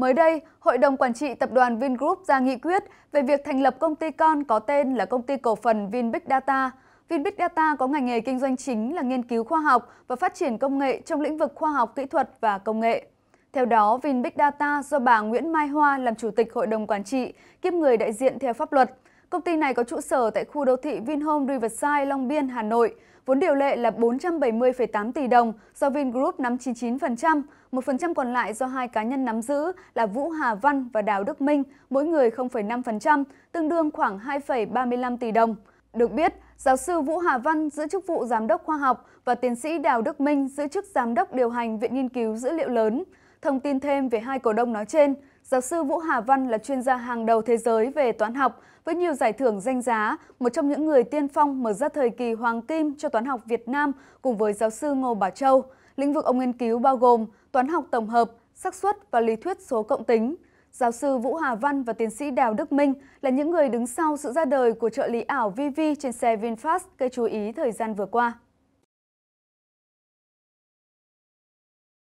Mới đây, Hội đồng Quản trị Tập đoàn Vingroup ra nghị quyết về việc thành lập công ty con có tên là Công ty Cổ phần VinBigData. VinBigData có ngành nghề kinh doanh chính là nghiên cứu khoa học và phát triển công nghệ trong lĩnh vực khoa học, kỹ thuật và công nghệ. Theo đó, VinBigData do bà Nguyễn Mai Hoa làm Chủ tịch Hội đồng Quản trị, kiêm người đại diện theo pháp luật. Công ty này có trụ sở tại khu đô thị Vinhomes Riverside, Long Biên, Hà Nội. Vốn điều lệ là 470,8 tỷ đồng do Vingroup nắm 99%, 1% còn lại do hai cá nhân nắm giữ là Vũ Hà Văn và Đào Đức Minh, mỗi người 0,5%, tương đương khoảng 2,35 tỷ đồng. Được biết, giáo sư Vũ Hà Văn giữ chức vụ giám đốc khoa học và tiến sĩ Đào Đức Minh giữ chức giám đốc điều hành Viện Nghiên cứu Dữ liệu lớn. Thông tin thêm về hai cổ đông nói trên, giáo sư Vũ Hà Văn là chuyên gia hàng đầu thế giới về toán học với nhiều giải thưởng danh giá, một trong những người tiên phong mở ra thời kỳ hoàng kim cho toán học Việt Nam cùng với giáo sư Ngô Bảo Châu. Lĩnh vực ông nghiên cứu bao gồm toán học tổng hợp, xác suất và lý thuyết số cộng tính. Giáo sư Vũ Hà Văn và tiến sĩ Đào Đức Minh là những người đứng sau sự ra đời của trợ lý ảo ViVi trên xe VinFast gây chú ý thời gian vừa qua.